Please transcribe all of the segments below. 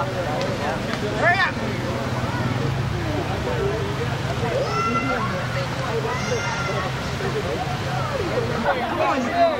Hurry up!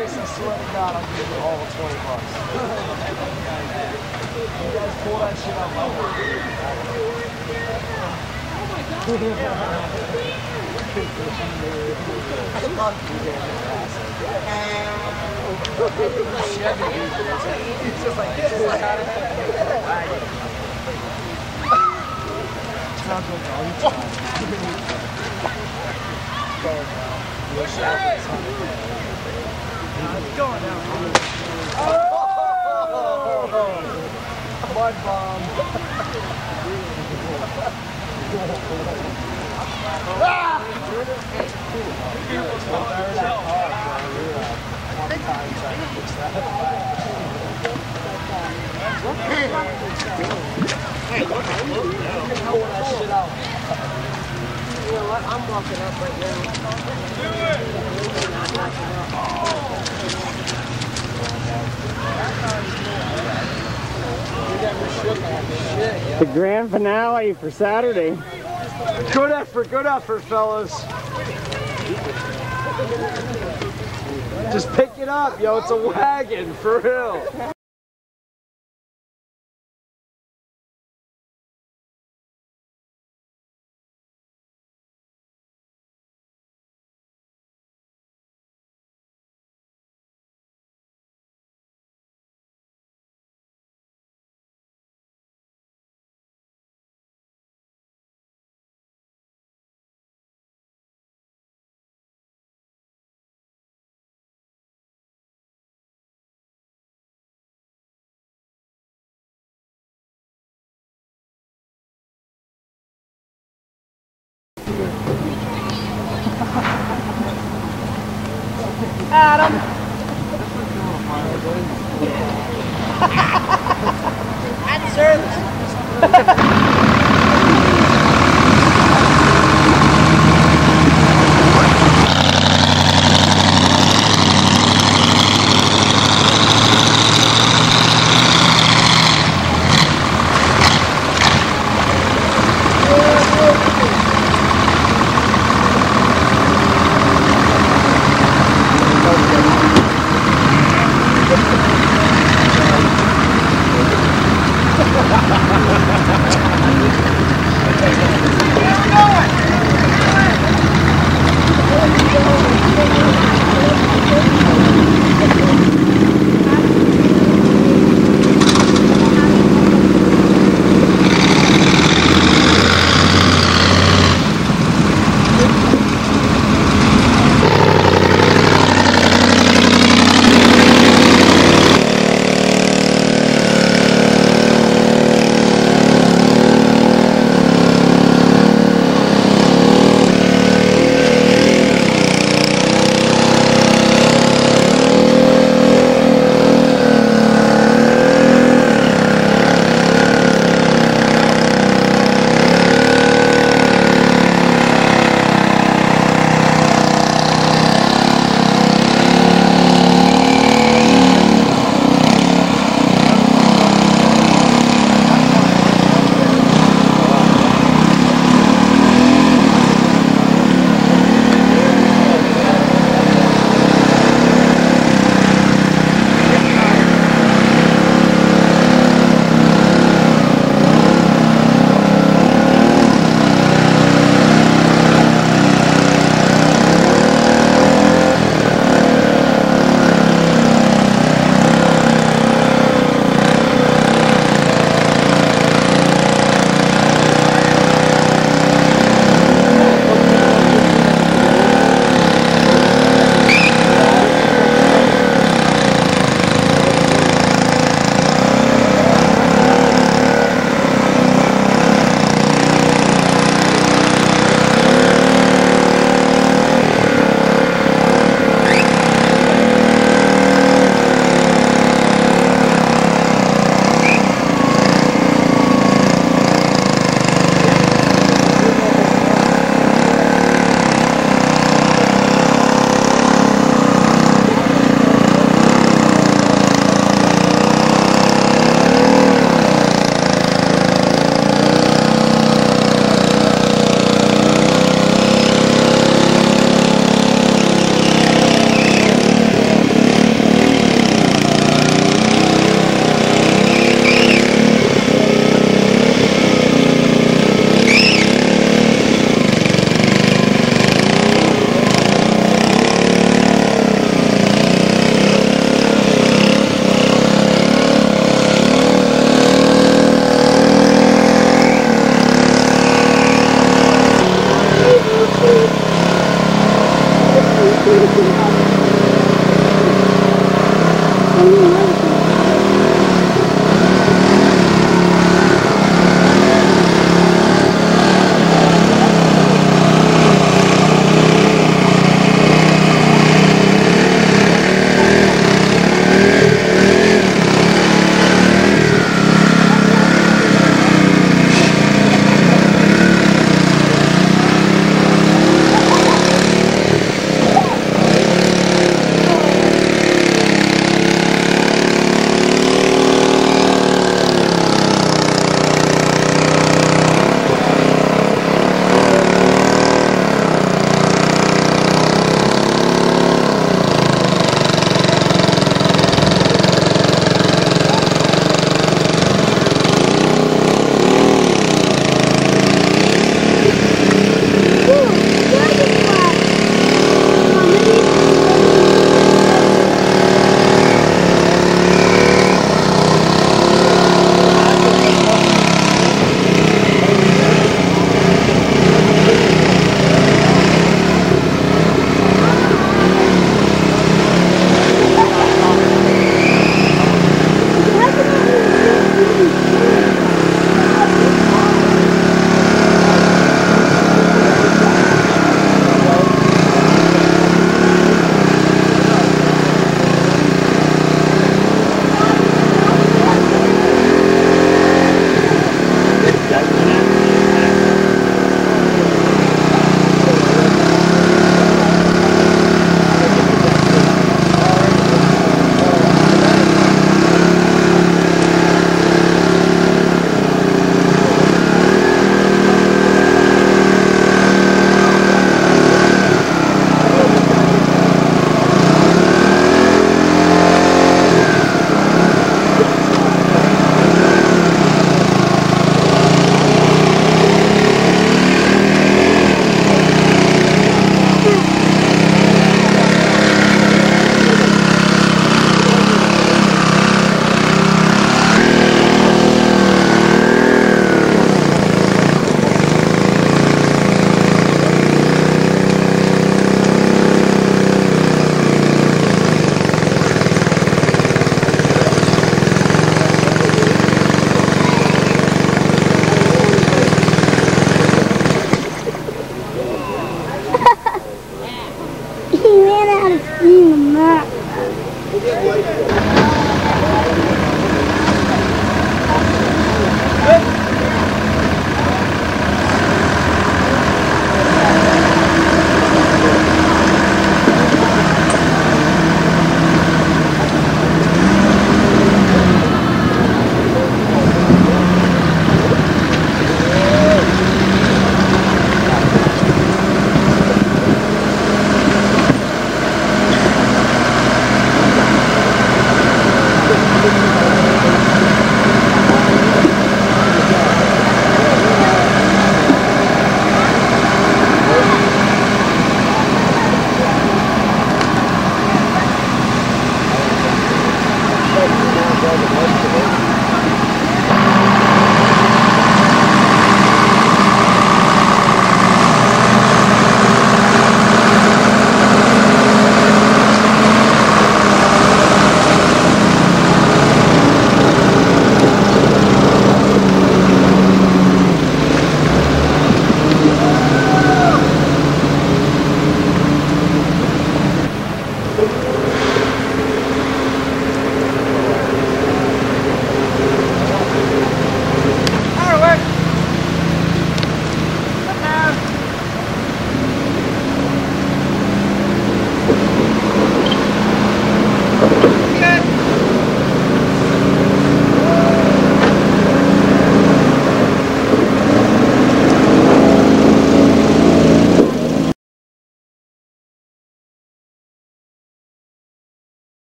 I swear to God, I'm giving you all the $20. You guys pull that shit out my way. It's just like this. It's going down. Oh! Mud bomb. Hey, look at me. You can hold that shit out. You know what? I'm walking up right now. Do it! The grand finale for Saturday. Good effort, fellas. Just pick it up, yo. It's a wagon, for real. Adam. At service.